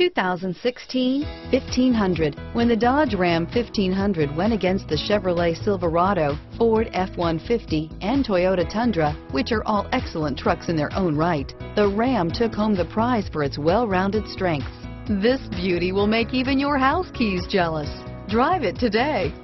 2016 1500. When the Dodge Ram 1500 went against the Chevrolet Silverado, Ford F-150, and Toyota Tundra, which are all excellent trucks in their own right, the Ram took home the prize for its well-rounded strengths. This beauty will make even your house keys jealous. Drive it today.